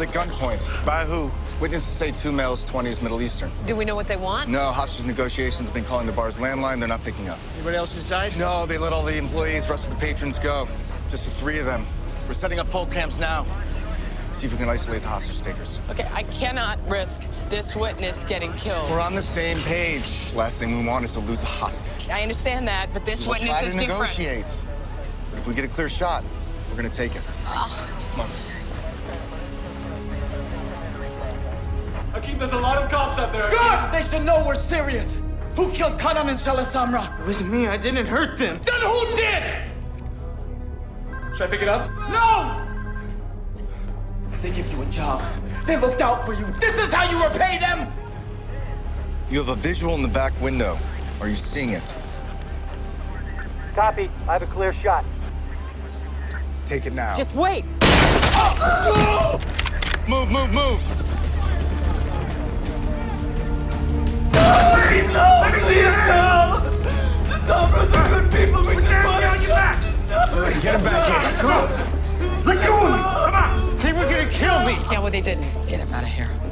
held at gunpoint. By who? Witnesses say 2 males, 20s, Middle Eastern. Do we know what they want? No, hostage negotiations have been calling the bar's landline. They're not picking up. Anybody else inside? No, they let all the employees, rest of the patrons go. Just the 3 of them. We're setting up pole camps now. See if we can isolate the hostage takers. Okay, I cannot risk this witness getting killed. We're on the same page. Last thing we want is to lose a hostage. I understand that, but this witness is different. We'll try to negotiate. But if we get a clear shot, we're gonna take it. Come on. Hakeem, there's a lot of cops out there. Good! They should know we're serious. Who killed Kanan and Shala Samra? It wasn't me. I didn't hurt them. Then who did? Should I pick it up? No! They give you a job. They looked out for you. This is how you repay them! You have a visual in the back window. Are you seeing it? Copy. I have a clear shot. Take it now. Just wait. Oh! Move, move, move! Please, no! Let me see him now! The Zobras are good people! We just want to get him back here! Come on! Let go of me! Come on! They were gonna kill me! Yeah, well, they didn't. Get him out of here.